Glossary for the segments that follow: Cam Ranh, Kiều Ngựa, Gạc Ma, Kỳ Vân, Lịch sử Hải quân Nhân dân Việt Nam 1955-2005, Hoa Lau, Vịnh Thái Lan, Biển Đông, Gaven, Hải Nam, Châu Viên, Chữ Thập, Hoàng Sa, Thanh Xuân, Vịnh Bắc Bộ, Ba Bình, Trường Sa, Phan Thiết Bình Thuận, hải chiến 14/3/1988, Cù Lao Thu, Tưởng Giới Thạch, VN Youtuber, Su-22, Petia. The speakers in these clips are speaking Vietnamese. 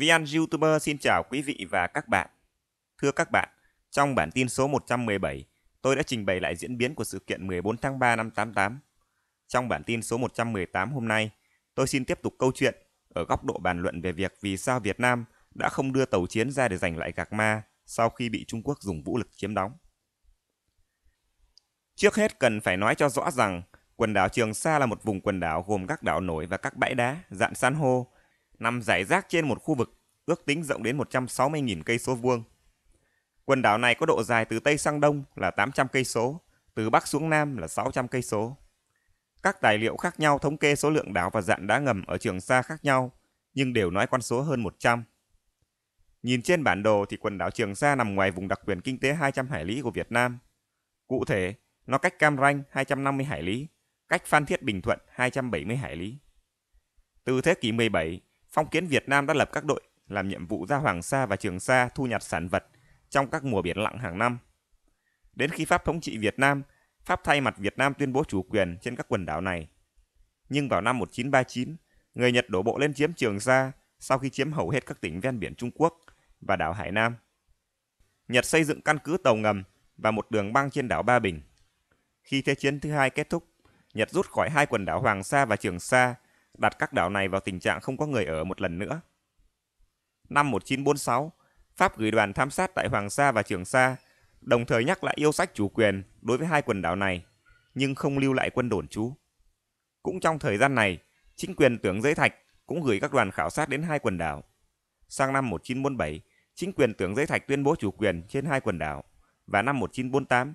VN Youtuber xin chào quý vị và các bạn. Thưa các bạn, trong bản tin số 117, tôi đã trình bày lại diễn biến của sự kiện 14 tháng 3 năm 88. Trong bản tin số 118 hôm nay, tôi xin tiếp tục câu chuyện ở góc độ bàn luận về việc vì sao Việt Nam đã không đưa tàu chiến ra để giành lại Gạc Ma sau khi bị Trung Quốc dùng vũ lực chiếm đóng. Trước hết cần phải nói cho rõ rằng quần đảo Trường Sa là một vùng quần đảo gồm các đảo nổi và các bãi đá, rạn san hô, nằm rải rác trên một khu vực ước tính rộng đến 160.000 cây số vuông. Quần đảo này có độ dài từ Tây sang Đông là 800 cây số, từ Bắc xuống Nam là 600 cây số. Các tài liệu khác nhau thống kê số lượng đảo và rạn đá ngầm ở Trường Sa khác nhau, nhưng đều nói con số hơn 100. Nhìn trên bản đồ thì quần đảo Trường Sa nằm ngoài vùng đặc quyền kinh tế 200 hải lý của Việt Nam. Cụ thể, nó cách Cam Ranh 250 hải lý, cách Phan Thiết Bình Thuận 270 hải lý. Từ thế kỷ 17, phong kiến Việt Nam đã lập các đội làm nhiệm vụ ra Hoàng Sa và Trường Sa thu nhặt sản vật trong các mùa biển lặng hàng năm. Đến khi Pháp thống trị Việt Nam, Pháp thay mặt Việt Nam tuyên bố chủ quyền trên các quần đảo này. Nhưng vào năm 1939, người Nhật đổ bộ lên chiếm Trường Sa sau khi chiếm hầu hết các tỉnh ven biển Trung Quốc và đảo Hải Nam. Nhật xây dựng căn cứ tàu ngầm và một đường băng trên đảo Ba Bình. Khi Thế chiến thứ hai kết thúc, Nhật rút khỏi hai quần đảo Hoàng Sa và Trường Sa, đặt các đảo này vào tình trạng không có người ở một lần nữa. Năm 1946, Pháp gửi đoàn thám sát tại Hoàng Sa và Trường Sa, đồng thời nhắc lại yêu sách chủ quyền đối với hai quần đảo này, nhưng không lưu lại quân đồn trú. Cũng trong thời gian này, chính quyền Tưởng Giới Thạch cũng gửi các đoàn khảo sát đến hai quần đảo. Sang năm 1947, chính quyền Tưởng Giới Thạch tuyên bố chủ quyền trên hai quần đảo, và năm 1948,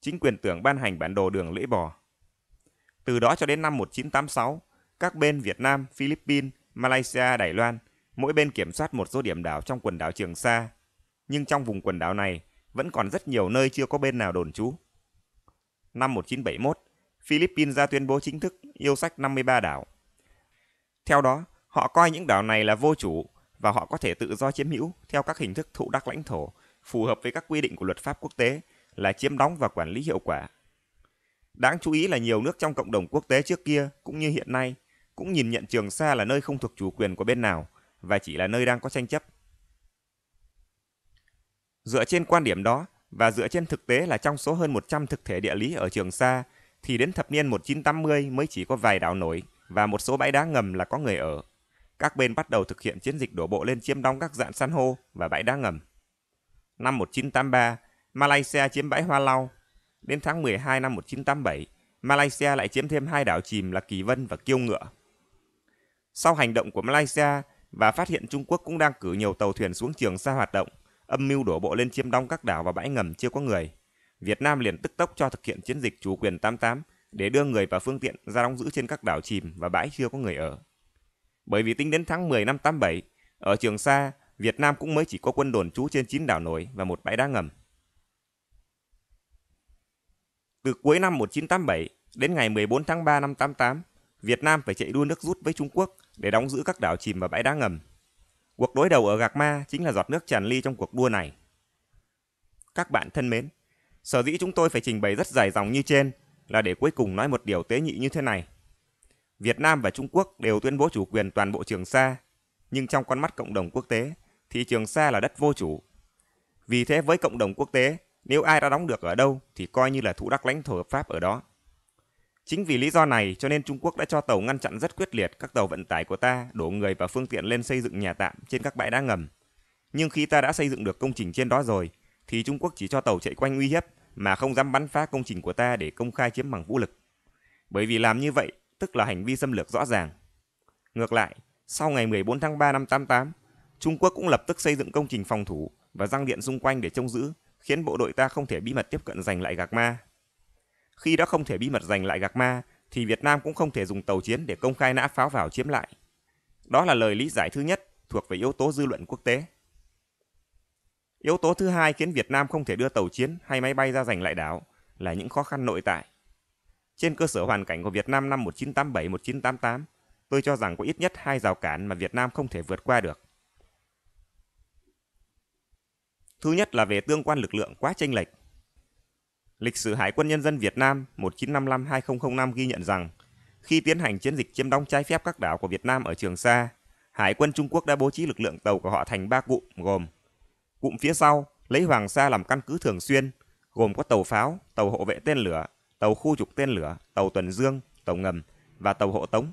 chính quyền Tưởng ban hành bản đồ đường lưỡi bò. Từ đó cho đến năm 1986, các bên Việt Nam, Philippines, Malaysia, Đài Loan, mỗi bên kiểm soát một số điểm đảo trong quần đảo Trường Sa, nhưng trong vùng quần đảo này vẫn còn rất nhiều nơi chưa có bên nào đồn trú. Năm 1971, Philippines ra tuyên bố chính thức yêu sách 53 đảo. Theo đó, họ coi những đảo này là vô chủ và họ có thể tự do chiếm hữu theo các hình thức thụ đắc lãnh thổ phù hợp với các quy định của luật pháp quốc tế là chiếm đóng và quản lý hiệu quả. Đáng chú ý là nhiều nước trong cộng đồng quốc tế trước kia cũng như hiện nay cũng nhìn nhận Trường Sa là nơi không thuộc chủ quyền của bên nào và chỉ là nơi đang có tranh chấp. Dựa trên quan điểm đó và dựa trên thực tế là trong số hơn 100 thực thể địa lý ở Trường Sa thì đến thập niên 1980 mới chỉ có vài đảo nổi và một số bãi đá ngầm là có người ở. Các bên bắt đầu thực hiện chiến dịch đổ bộ lên chiếm đóng các rạn san hô và bãi đá ngầm. Năm 1983, Malaysia chiếm bãi Hoa Lau. Đến tháng 12 năm 1987, Malaysia lại chiếm thêm hai đảo chìm là Kỳ Vân và Kiều Ngựa. Sau hành động của Malaysia và phát hiện Trung Quốc cũng đang cử nhiều tàu thuyền xuống Trường Sa hoạt động, âm mưu đổ bộ lên chiếm đóng các đảo và bãi ngầm chưa có người, Việt Nam liền tức tốc cho thực hiện chiến dịch chủ quyền 88 để đưa người và phương tiện ra đóng giữ trên các đảo chìm và bãi chưa có người ở. Bởi vì tính đến tháng 10 năm 87, ở Trường Sa, Việt Nam cũng mới chỉ có quân đồn trú trên 9 đảo nổi và một bãi đá ngầm. Từ cuối năm 1987 đến ngày 14 tháng 3 năm 88, Việt Nam phải chạy đua nước rút với Trung Quốc để đóng giữ các đảo chìm và bãi đá ngầm. Cuộc đối đầu ở Gạc Ma chính là giọt nước tràn ly trong cuộc đua này. Các bạn thân mến, sở dĩ chúng tôi phải trình bày rất dài dòng như trên là để cuối cùng nói một điều tế nhị như thế này. Việt Nam và Trung Quốc đều tuyên bố chủ quyền toàn bộ Trường Sa, nhưng trong con mắt cộng đồng quốc tế thì Trường Sa là đất vô chủ. Vì thế với cộng đồng quốc tế, nếu ai đã đóng được ở đâu thì coi như là thụ đắc lãnh thổ hợp pháp ở đó. Chính vì lý do này cho nên Trung Quốc đã cho tàu ngăn chặn rất quyết liệt các tàu vận tải của ta đổ người và phương tiện lên xây dựng nhà tạm trên các bãi đá ngầm. Nhưng khi ta đã xây dựng được công trình trên đó rồi thì Trung Quốc chỉ cho tàu chạy quanh uy hiếp mà không dám bắn phá công trình của ta để công khai chiếm bằng vũ lực. Bởi vì làm như vậy tức là hành vi xâm lược rõ ràng. Ngược lại, sau ngày 14 tháng 3 năm 88, Trung Quốc cũng lập tức xây dựng công trình phòng thủ và giăng điện xung quanh để trông giữ, khiến bộ đội ta không thể bí mật tiếp cận giành lại Gạc Ma. Khi đã không thể bí mật giành lại Gạc Ma, thì Việt Nam cũng không thể dùng tàu chiến để công khai nã pháo vào chiếm lại. Đó là lời lý giải thứ nhất thuộc về yếu tố dư luận quốc tế. Yếu tố thứ hai khiến Việt Nam không thể đưa tàu chiến hay máy bay ra giành lại đảo là những khó khăn nội tại. Trên cơ sở hoàn cảnh của Việt Nam năm 1987-1988, tôi cho rằng có ít nhất hai rào cản mà Việt Nam không thể vượt qua được. Thứ nhất là về tương quan lực lượng quá chênh lệch. Lịch sử Hải quân Nhân dân Việt Nam 1955-2005 ghi nhận rằng, khi tiến hành chiến dịch chiếm đóng trái phép các đảo của Việt Nam ở Trường Sa, Hải quân Trung Quốc đã bố trí lực lượng tàu của họ thành 3 cụm gồm: cụm phía sau lấy Hoàng Sa làm căn cứ thường xuyên, gồm có tàu pháo, tàu hộ vệ tên lửa, tàu khu trục tên lửa, tàu tuần dương, tàu ngầm và tàu hộ tống,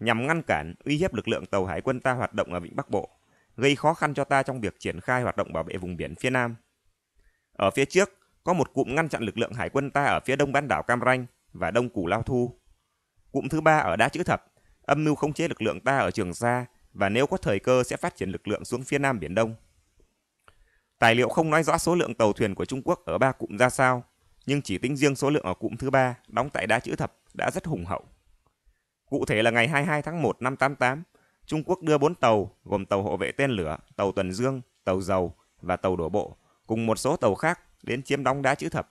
nhằm ngăn cản, uy hiếp lực lượng tàu hải quân ta hoạt động ở Vịnh Bắc Bộ, gây khó khăn cho ta trong việc triển khai hoạt động bảo vệ vùng biển phía Nam. Ở phía trước, có một cụm ngăn chặn lực lượng hải quân ta ở phía đông bán đảo Cam Ranh và đông Cù Lao Thu. Cụm thứ ba ở đá Chữ Thập, âm mưu khống chế lực lượng ta ở Trường Sa và nếu có thời cơ sẽ phát triển lực lượng xuống phía Nam Biển Đông. Tài liệu không nói rõ số lượng tàu thuyền của Trung Quốc ở ba cụm ra sao, nhưng chỉ tính riêng số lượng ở cụm thứ ba đóng tại đá Chữ Thập đã rất hùng hậu. Cụ thể là ngày 22 tháng 1 năm 88, Trung Quốc đưa 4 tàu gồm tàu hộ vệ tên lửa, tàu tuần dương, tàu dầu và tàu đổ bộ cùng một số tàu khác đến chiếm đóng đá Chữ Thập.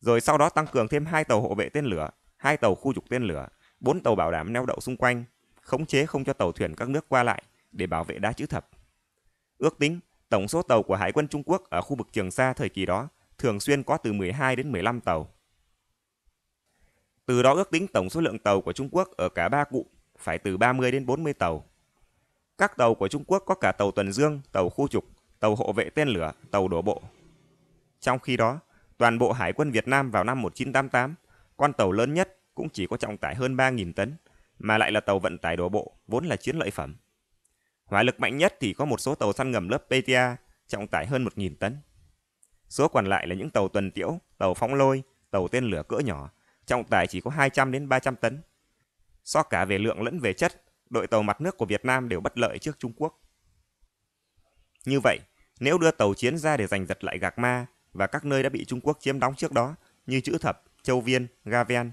Rồi sau đó tăng cường thêm 2 tàu hộ vệ tên lửa, 2 tàu khu trục tên lửa, 4 tàu bảo đảm neo đậu xung quanh, khống chế không cho tàu thuyền các nước qua lại để bảo vệ đá Chữ Thập. Ước tính, tổng số tàu của Hải quân Trung Quốc ở khu vực Trường Sa thời kỳ đó thường xuyên có từ 12 đến 15 tàu. Từ đó ước tính tổng số lượng tàu của Trung Quốc ở cả ba cụm phải từ 30 đến 40 tàu. Các tàu của Trung Quốc có cả tàu tuần dương, tàu khu trục, tàu hộ vệ tên lửa, tàu đổ bộ. Trong khi đó, toàn bộ Hải quân Việt Nam vào năm 1988, con tàu lớn nhất cũng chỉ có trọng tải hơn 3.000 tấn, mà lại là tàu vận tải đổ bộ, vốn là chiến lợi phẩm. Hỏa lực mạnh nhất thì có một số tàu săn ngầm lớp Petia, trọng tải hơn 1.000 tấn. Số còn lại là những tàu tuần tiễu, tàu phóng lôi, tàu tên lửa cỡ nhỏ, trọng tải chỉ có 200 đến 300 tấn. So cả về lượng lẫn về chất, đội tàu mặt nước của Việt Nam đều bất lợi trước Trung Quốc. Như vậy, nếu đưa tàu chiến ra để giành giật lại Gạc Ma và các nơi đã bị Trung Quốc chiếm đóng trước đó như Chữ Thập, Châu Viên, Gaven,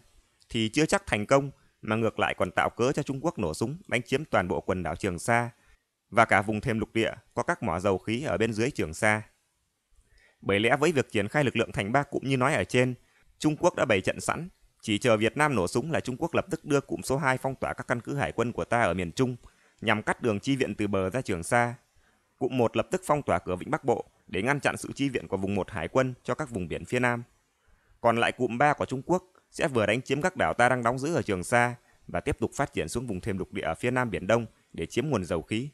thì chưa chắc thành công mà ngược lại còn tạo cớ cho Trung Quốc nổ súng đánh chiếm toàn bộ quần đảo Trường Sa và cả vùng thềm lục địa có các mỏ dầu khí ở bên dưới Trường Sa. Bởi lẽ với việc triển khai lực lượng thành ba cụm như nói ở trên, Trung Quốc đã bày trận sẵn, chỉ chờ Việt Nam nổ súng là Trung Quốc lập tức đưa cụm số 2 phong tỏa các căn cứ hải quân của ta ở miền Trung nhằm cắt đường chi viện từ bờ ra Trường Sa. Cụm 1 lập tức phong tỏa cửa Vịnh Bắc Bộ để ngăn chặn sự chi viện của vùng 1 hải quân cho các vùng biển phía Nam. Còn lại cụm 3 của Trung Quốc sẽ vừa đánh chiếm các đảo ta đang đóng giữ ở Trường Sa và tiếp tục phát triển xuống vùng thềm lục địa ở phía Nam Biển Đông để chiếm nguồn dầu khí.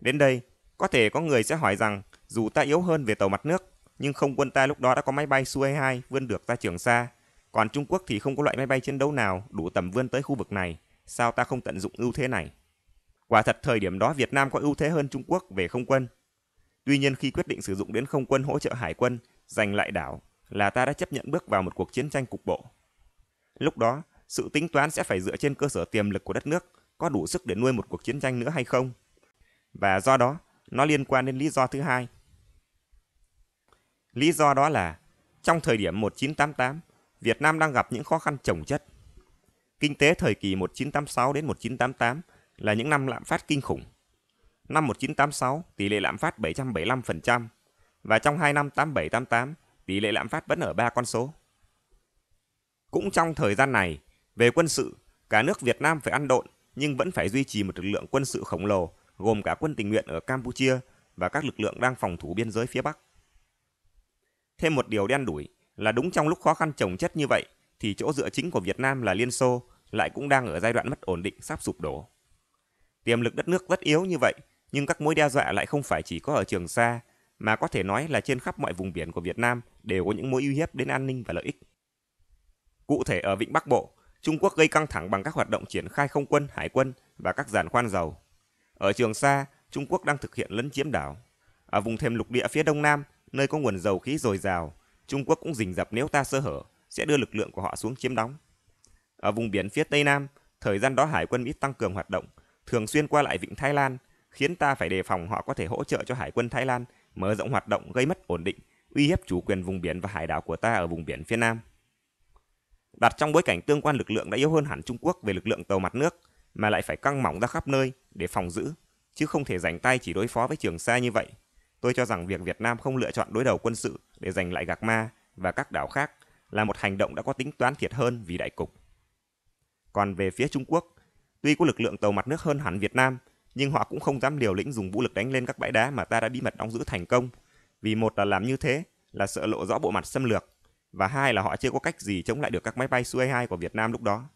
Đến đây, có thể có người sẽ hỏi rằng dù ta yếu hơn về tàu mặt nước, nhưng không quân ta lúc đó đã có máy bay Su-22 vươn được ra Trường Sa, còn Trung Quốc thì không có loại máy bay chiến đấu nào đủ tầm vươn tới khu vực này, sao ta không tận dụng ưu thế này? Quả thật thời điểm đó Việt Nam có ưu thế hơn Trung Quốc về không quân. Tuy nhiên khi quyết định sử dụng đến không quân hỗ trợ hải quân, giành lại đảo, là ta đã chấp nhận bước vào một cuộc chiến tranh cục bộ. Lúc đó, sự tính toán sẽ phải dựa trên cơ sở tiềm lực của đất nước, có đủ sức để nuôi một cuộc chiến tranh nữa hay không? Và do đó, nó liên quan đến lý do thứ hai. Lý do đó là, trong thời điểm 1988, Việt Nam đang gặp những khó khăn chồng chất. Kinh tế thời kỳ 1986 đến 1988 là những năm lạm phát kinh khủng. Năm 1986, tỷ lệ lạm phát 775%, và trong 2 năm 87-88, tỷ lệ lạm phát vẫn ở 3 con số. Cũng trong thời gian này, về quân sự, cả nước Việt Nam phải ăn độn nhưng vẫn phải duy trì một lực lượng quân sự khổng lồ, gồm cả quân tình nguyện ở Campuchia và các lực lượng đang phòng thủ biên giới phía Bắc. Thêm một điều đen đủi là đúng trong lúc khó khăn chồng chất như vậy thì chỗ dựa chính của Việt Nam là Liên Xô lại cũng đang ở giai đoạn mất ổn định sắp sụp đổ. Tiềm lực đất nước rất yếu như vậy nhưng các mối đe dọa lại không phải chỉ có ở Trường Sa mà có thể nói là trên khắp mọi vùng biển của Việt Nam đều có những mối uy hiếp đến an ninh và lợi ích. Cụ thể ở Vịnh Bắc Bộ, Trung Quốc gây căng thẳng bằng các hoạt động triển khai không quân, hải quân và các giàn khoan dầu. Ở Trường Sa, Trung Quốc đang thực hiện lấn chiếm đảo. Ở vùng thềm lục địa phía Đông Nam, nơi có nguồn dầu khí dồi dào, Trung Quốc cũng rình rập nếu ta sơ hở, sẽ đưa lực lượng của họ xuống chiếm đóng. Ở vùng biển phía Tây Nam, thời gian đó Hải quân Mỹ tăng cường hoạt động, thường xuyên qua lại Vịnh Thái Lan, khiến ta phải đề phòng họ có thể hỗ trợ cho Hải quân Thái Lan mở rộng hoạt động gây mất ổn định, uy hiếp chủ quyền vùng biển và hải đảo của ta ở vùng biển phía Nam. Đặt trong bối cảnh tương quan lực lượng đã yếu hơn hẳn Trung Quốc về lực lượng tàu mặt nước, mà lại phải căng mỏng ra khắp nơi để phòng giữ, chứ không thể rảnh tay chỉ đối phó với Trường Sa như vậy. Tôi cho rằng việc Việt Nam không lựa chọn đối đầu quân sự để giành lại Gạc Ma và các đảo khác là một hành động đã có tính toán thiệt hơn vì đại cục. Còn về phía Trung Quốc, tuy có lực lượng tàu mặt nước hơn hẳn Việt Nam, nhưng họ cũng không dám liều lĩnh dùng vũ lực đánh lên các bãi đá mà ta đã bí mật đóng giữ thành công, vì một là làm như thế là sợ lộ rõ bộ mặt xâm lược, và hai là họ chưa có cách gì chống lại được các máy bay Su-22 của Việt Nam lúc đó.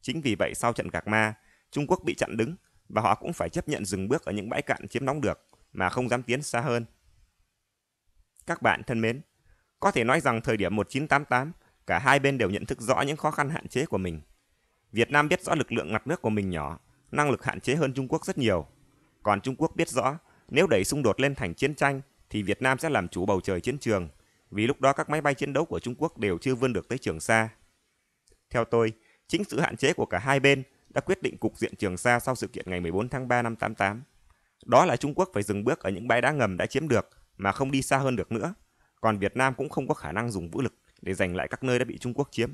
Chính vì vậy sau trận Gạc Ma, Trung Quốc bị chặn đứng và họ cũng phải chấp nhận dừng bước ở những bãi cạn chiếm đóng được mà không dám tiến xa hơn. Các bạn thân mến, có thể nói rằng thời điểm 1988, cả hai bên đều nhận thức rõ những khó khăn hạn chế của mình. Việt Nam biết rõ lực lượng mặt nước của mình nhỏ, năng lực hạn chế hơn Trung Quốc rất nhiều. Còn Trung Quốc biết rõ, nếu đẩy xung đột lên thành chiến tranh, thì Việt Nam sẽ làm chủ bầu trời chiến trường, vì lúc đó các máy bay chiến đấu của Trung Quốc đều chưa vươn được tới Trường Sa. Theo tôi, chính sự hạn chế của cả hai bên đã quyết định cục diện Trường Sa sau sự kiện ngày 14 tháng 3 năm 88. Đó là Trung Quốc phải dừng bước ở những bãi đá ngầm đã chiếm được mà không đi xa hơn được nữa, còn Việt Nam cũng không có khả năng dùng vũ lực để giành lại các nơi đã bị Trung Quốc chiếm.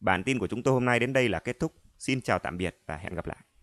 Bản tin của chúng tôi hôm nay đến đây là kết thúc. Xin chào tạm biệt và hẹn gặp lại.